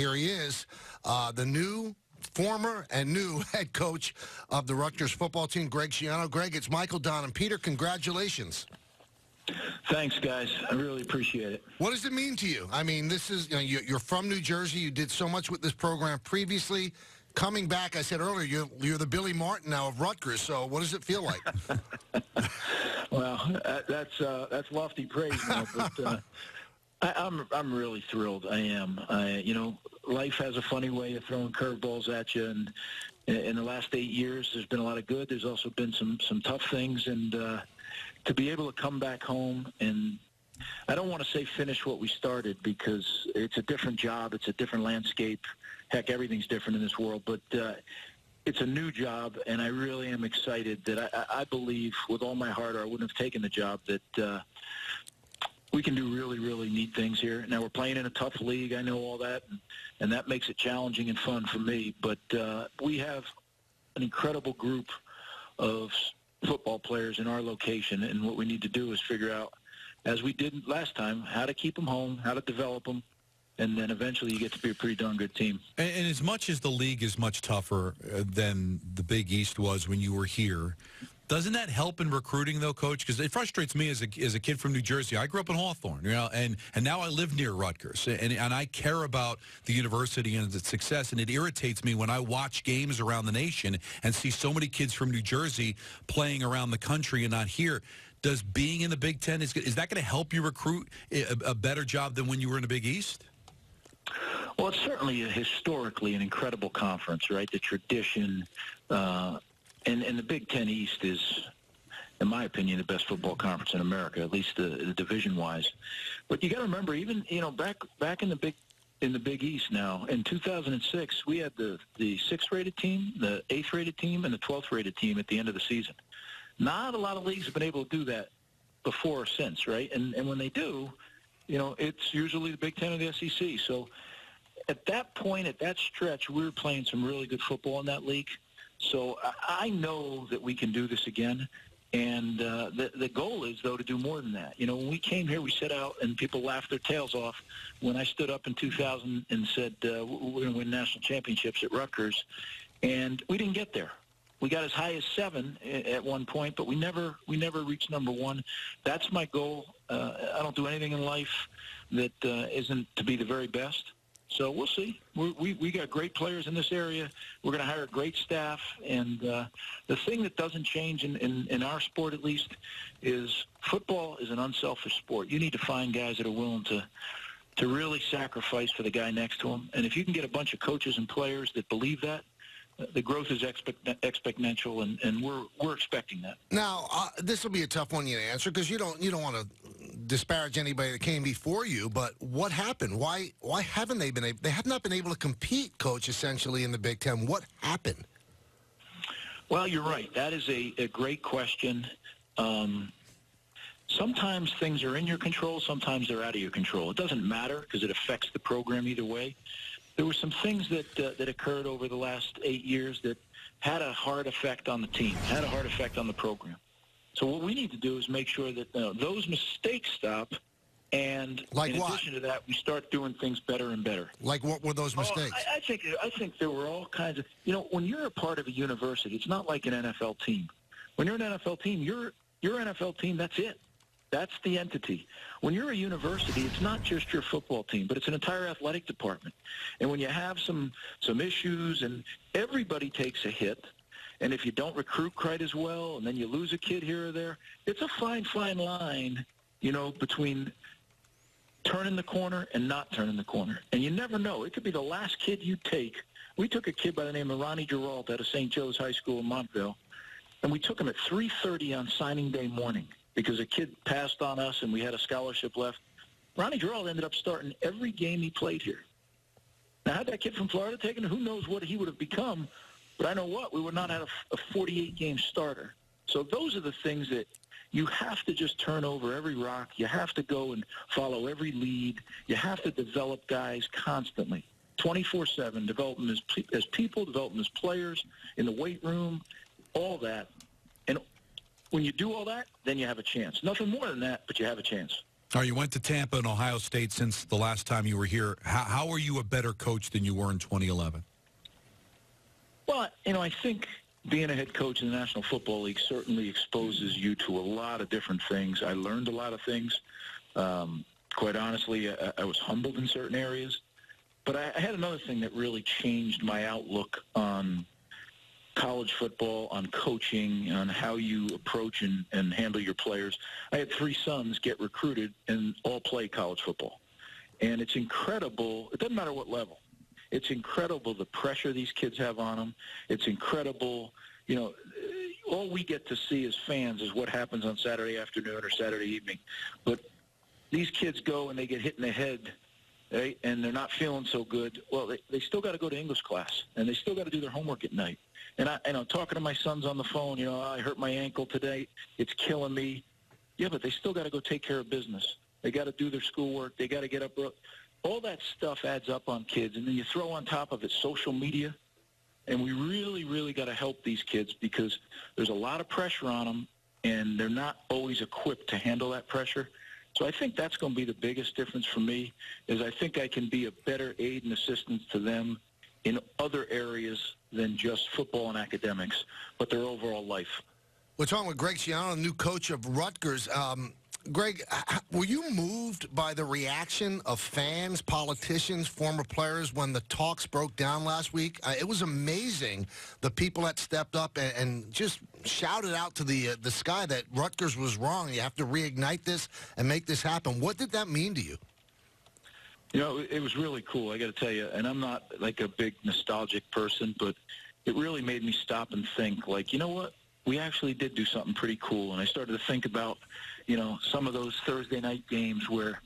Here he is, the new, former and new head coach of the Rutgers football team, Greg Schiano. Greg, it's Michael Donham. Peter, congratulations. Thanks, guys. I really appreciate it. What does it mean to you? I mean, this is, you know, you're from New Jersey. You did so much with this program previously. Coming back, I said earlier, you're the Billy Martin now of Rutgers, so what does it feel like? Well, that's lofty praise now, but I'm really thrilled. I am. You know, life has a funny way of throwing curveballs at you, and in the last 8 years, there's been a lot of good. There's also been some tough things, and to be able to come back home and I don't want to say finish what we started because it's a different job, it's a different landscape. Heck, everything's different in this world, but it's a new job, and I really am excited that I believe with all my heart, or I wouldn't have taken the job, that we can do really, really neat things here. Now, we're playing in a tough league. I know all that, and that makes it challenging and fun for me, but we have an incredible group of football players in our location, and what we need to do is figure out, as we did last time, how to keep them home, how to develop them, and then eventually you get to be a pretty darn good team. And as much as the league is much tougher than the Big East was when you were here, doesn't that help in recruiting, though, Coach? Because it frustrates me as a kid from New Jersey. I grew up in Hawthorne, you know, and now I live near Rutgers, and I care about the university and its success, and it irritates me when I watch games around the nation and see so many kids from New Jersey playing around the country and not here. Does being in the Big Ten, is that going to help you recruit a better job than when you were in the Big East? Well, it's certainly historically an incredible conference, right? The tradition, and the Big Ten East is, in my opinion, the best football conference in America, at least the division-wise. But you got to remember, even, you know, back in the Big East now, in 2006, we had the 6th-rated team, the 8th-rated team, and the 12th-rated team at the end of the season. Not a lot of leagues have been able to do that before or since, right? And when they do, you know, it's usually the Big Ten or the SEC. So at that point, at that stretch, we were playing some really good football in that league. So I know that we can do this again. And the goal is, though, to do more than that. You know, when we came here, we set out, and people laughed their tails off when I stood up in 2000 and said, we're going to win national championships at Rutgers. And we didn't get there. We got as high as 7 at one point, but we never reached number 1. That's my goal. I don't do anything in life that isn't to be the very best. So we'll see. We got great players in this area. We're going to hire a great staff. And the thing that doesn't change in our sport, at least, is football is an unselfish sport. You need to find guys that are willing to really sacrifice for the guy next to them. And if you can get a bunch of coaches and players that believe that, the growth is exponential, and we're expecting that. Now, this will be a tough one to answer because you don't want to disparage anybody that came before you. But what happened? Why haven't they been? They have not been able to compete, Coach. Essentially, in the Big Ten, what happened? Well, you're right. That is a great question. Sometimes things are in your control. Sometimes they're out of your control. It doesn't matter because it affects the program either way. There were some things that occurred over the last 8 years that had a hard effect on the team, had a hard effect on the program. So what we need to do is make sure that those mistakes stop, and like in addition to that, we start doing things better and better. Like what were those mistakes? Oh, I think there were all kinds of, you know, when you're a part of a university, it's not like an NFL team. When you're an NFL team, your NFL team, that's it. That's the entity. When you're a university, it's not just your football team, but it's an entire athletic department. And when you have some issues, and everybody takes a hit, and if you don't recruit quite as well, and then you lose a kid here or there, it's a fine, fine line, you know, between turning the corner and not turning the corner. And you never know. It could be the last kid you take. We took a kid by the name of Ronnie Giralt out of St. Joe's High School in Montville, and we took him at 3:30 on signing day morning, because a kid passed on us and we had a scholarship left. Ronnie Giralt ended up starting every game he played here. Now, had that kid from Florida taken, who knows what he would have become, but I know what, we would not have a 48-game starter. So those are the things that you have to just turn over every rock. You have to go and follow every lead. You have to develop guys constantly, 24/7, develop them as people, develop them as players, in the weight room, all that. When you do all that, then you have a chance. Nothing more than that, but you have a chance. All right, you went to Tampa and Ohio State since the last time you were here. How are you a better coach than you were in 2011? Well, you know, I think being a head coach in the National Football League certainly exposes you to a lot of different things. I learned a lot of things. Quite honestly, I was humbled in certain areas. But I had another thing that really changed my outlook on college football, on coaching, on how you approach and handle your players. I had three sons get recruited and all play college football. And it's incredible. It doesn't matter what level. It's incredible the pressure these kids have on them. It's incredible. You know, all we get to see as fans is what happens on Saturday afternoon or Saturday evening. But these kids go and they get hit in the head, right, and they're not feeling so good. Well, they still got to go to English class, and they still got to do their homework at night. And I'm talking to my sons on the phone, you know, I hurt my ankle today. It's killing me. Yeah, but they still got to go take care of business. They got to do their schoolwork. They got to get up. All that stuff adds up on kids. And then you throw on top of it social media. And we really, really got to help these kids because there's a lot of pressure on them, and they're not always equipped to handle that pressure. So I think that's going to be the biggest difference for me is I think I can be a better aid and assistance to them in other areas than just football and academics, but their overall life. We're talking with Greg Schiano, new coach of Rutgers. Greg, were you moved by the reaction of fans, politicians, former players when the talks broke down last week? It was amazing the people that stepped up and just shouted out to the sky that Rutgers was wrong. You have to reignite this and make this happen. What did that mean to you? You know, it was really cool, I got to tell you. And I'm not like a big nostalgic person, but it really made me stop and think, like, you know what? We actually did do something pretty cool. And I started to think about, you know, some of those Thursday night games where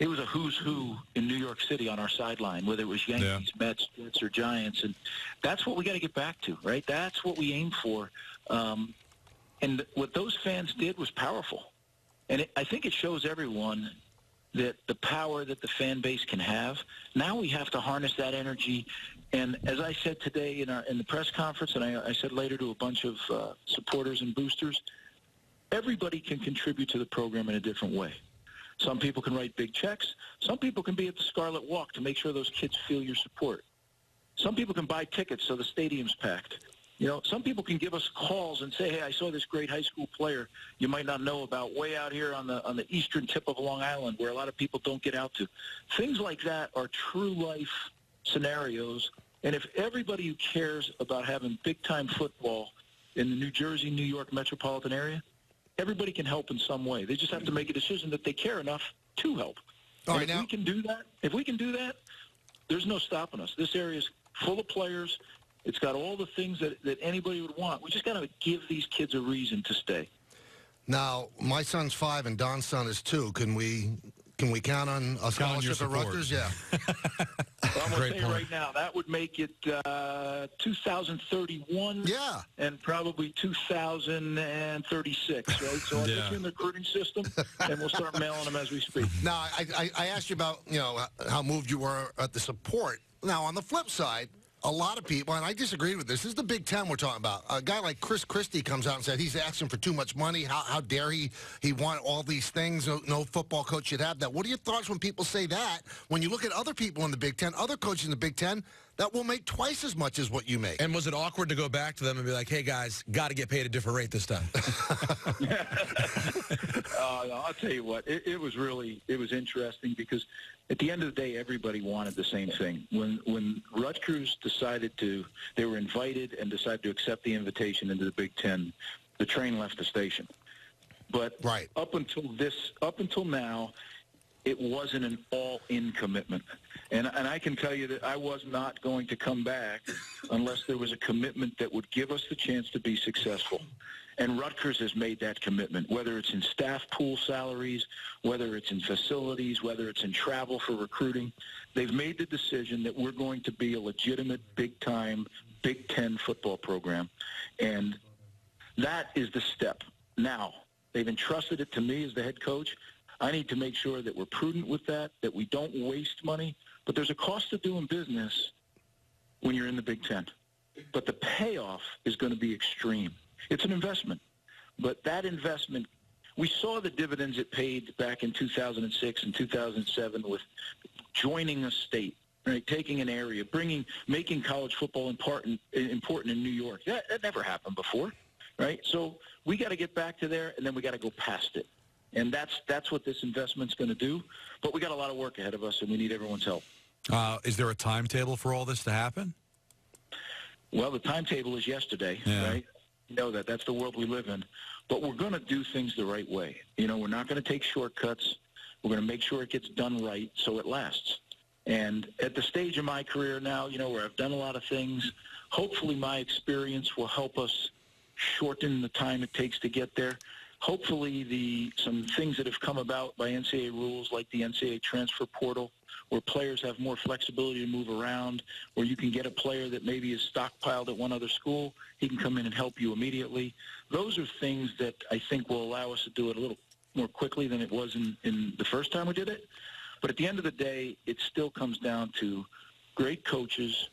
it was a who's who in New York City on our sideline, whether it was Yankees, Mets, Jets, or Giants. And that's what we got to get back to, right? That's what we aim for. And what those fans did was powerful. And I think it shows everyone that the power that the fan base can have. Now we have to harness that energy. And as I said today in the press conference, and I said later to a bunch of supporters and boosters, everybody can contribute to the program in a different way. Some people can write big checks. Some people can be at the Scarlet Walk to make sure those kids feel your support. Some people can buy tickets so the stadium's packed. You know, some people can give us calls and say, hey, I saw this great high school player you might not know about way out here on the eastern tip of Long Island where a lot of people don't get out to. Things like that are true life scenarios. And if everybody who cares about having big-time football in the New Jersey, New York metropolitan area, everybody can help in some way. They just have to make a decision that they care enough to help. All right, now, if we can do that, there's no stopping us. This area is full of players. It's got all the things that anybody would want. We just got to give these kids a reason to stay. Now, my son's 5 and Don's son is 2. Can we count on a scholarship at Rutgers? Yeah. Well, I'm going to say right now, that would make it 2031 and probably 2036, right? So I'll get you in the recruiting system, and we'll start mailing them as we speak. Now, I asked you about, you know, how moved you were at the support. Now, on the flip side, a lot of people, and I disagree with this, this is the Big Ten we're talking about. A guy like Chris Christie comes out and said he's asking for too much money. How dare he? He want all these things. No football coach should have that. What are your thoughts when people say that? When you look at other people in the Big Ten, other coaches in the Big Ten, that will make twice as much as what you make. And was it awkward to go back to them and be like, hey, guys, got to get paid a different rate this time? No, I'll tell you what, it was interesting because at the end of the day, everybody wanted the same thing. When Rutgers they were invited and decided to accept the invitation into the Big Ten, the train left the station. But up until now, it wasn't an all-in commitment. And I can tell you that I was not going to come back unless there was a commitment that would give us the chance to be successful. And Rutgers has made that commitment, whether it's in staff pool salaries, whether it's in facilities, whether it's in travel for recruiting. They've made the decision that we're going to be a legitimate big-time Big Ten football program. And that is the step. Now, they've entrusted it to me as the head coach. I need to make sure that we're prudent with that we don't waste money. But there's a cost to doing business when you're in the Big Ten. But the payoff is going to be extreme. It's an investment, but that investment We saw the dividends it paid back in 2006 and 2007 with joining a state, right? Taking an area, making college football important in New York. That never happened before, right? So we got to get back to there, and then we got to go past it. And that's what this investment's going to do. But we got a lot of work ahead of us, and we need everyone's help. Is there a timetable for all this to happen? Well, the timetable is yesterday, right? You know that's the world we live in. But we're going to do things the right way. You know, we're not going to take shortcuts. We're going to make sure it gets done right so it lasts. And at the stage of my career now, you know, where I've done a lot of things, hopefully my experience will help us shorten the time it takes to get there. Hopefully some things that have come about by NCAA rules, like the NCAA transfer portal, where players have more flexibility to move around, where you can get a player that maybe is stockpiled at one other school, he can come in and help you immediately. Those are things that I think will allow us to do it a little more quickly than it was in the first time we did it. But at the end of the day, it still comes down to great coaches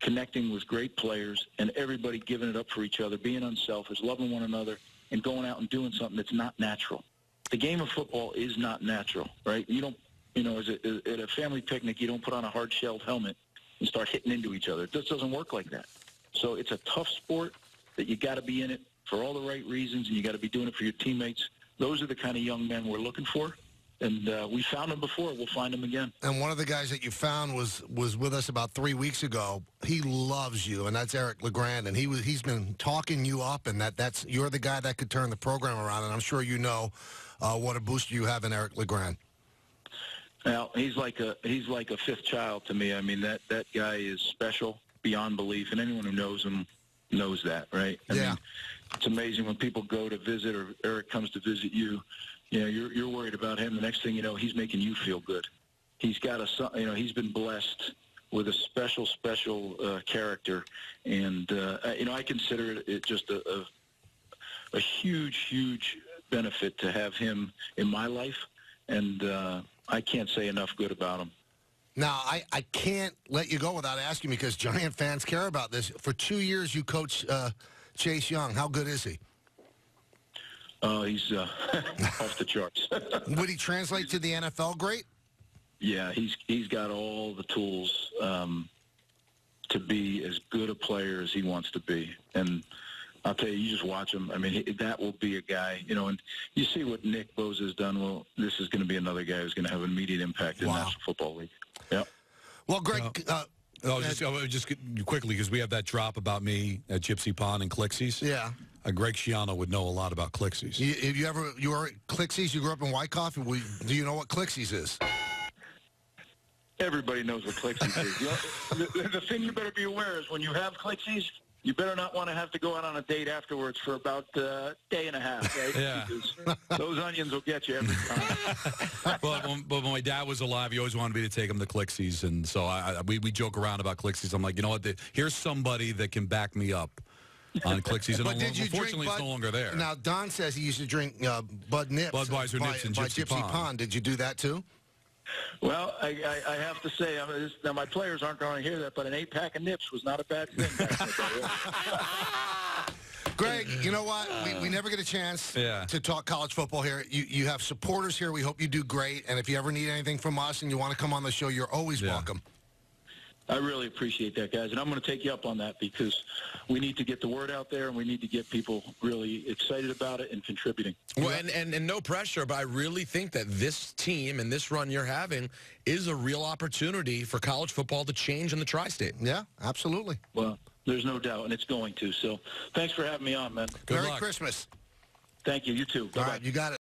connecting with great players and everybody giving it up for each other, being unselfish, loving one another, and going out and doing something that's not natural. The game of football is not natural, right? You don't, you know, at a family picnic, you don't put on a hard-shelled helmet and start hitting into each other. It just doesn't work like that. So it's a tough sport that you got to be in it for all the right reasons, and you got to be doing it for your teammates. Those are the kind of young men we're looking for, and we found them before. We'll find them again. And one of the guys that you found was with us about 3 weeks ago. He loves you, and that's Eric Legrand, and he's been talking you up, and that's you're the guy that could turn the program around, and I'm sure you know what a booster you have in Eric Legrand. Now, he's like a fifth child to me. I mean, that guy is special beyond belief, and anyone who knows him knows that, right? I mean, it's amazing when people go to visit or Eric comes to visit you. You know, you're worried about him. The next thing you know, he's making you feel good. He's got he's been blessed with a special character, and I consider it just a huge benefit to have him in my life, and I can't say enough good about him. Now, I can't let you go without asking, because Giant fans care about this. For 2 years, you coached Chase Young. How good is he? Oh, he's off the charts. Would he translate to the NFL great? Yeah, he's got all the tools to be as good a player as he wants to be. And I'll tell you, you just watch him. I mean, that will be a guy, you know, and you see what Nick Bose has done. Well, this is going to be another guy who's going to have an immediate impact in the National Football League. Yep. Well, Greg... just quickly, because we have that drop about me at Gypsy Pond and Clixies. Yeah. Greg Schiano would know a lot about Clixies. You were at Clixies? You grew up in Wyckoff? Do you know what Clixies is? Everybody knows what Clixies is. The thing you better be aware is, when you have Clixies, you better not want to have to go out on a date afterwards for about a day and a half, right? Yeah. Because those onions will get you every time. But when my dad was alive, he always wanted me to take him to Clixies, and so we joke around about Clixies. I'm like, you know what, here's somebody that can back me up on Clixies. And unfortunately, it's no longer there. Now, Don says he used to drink Bud Nips. Budweiser Nips and Gypsy Pond. Did you do that, too? Well, I have to say, now my players aren't going to hear that, but an 8-pack of Nips was not a bad thing back then. Greg, you know what? We never get a chance to talk college football here. You have supporters here. We hope you do great. And if you ever need anything from us and you want to come on the show, you're always welcome. I really appreciate that, guys. And I'm going to take you up on that, because we need to get the word out there, and we need to get people really excited about it and contributing. Well, and no pressure, but I really think that this team and this run you're having is a real opportunity for college football to change in the tri-state. Yeah, absolutely. Well, there's no doubt, and it's going to. So thanks for having me on, man. Merry Christmas. Thank you. You too. Bye-bye. All right, you got it.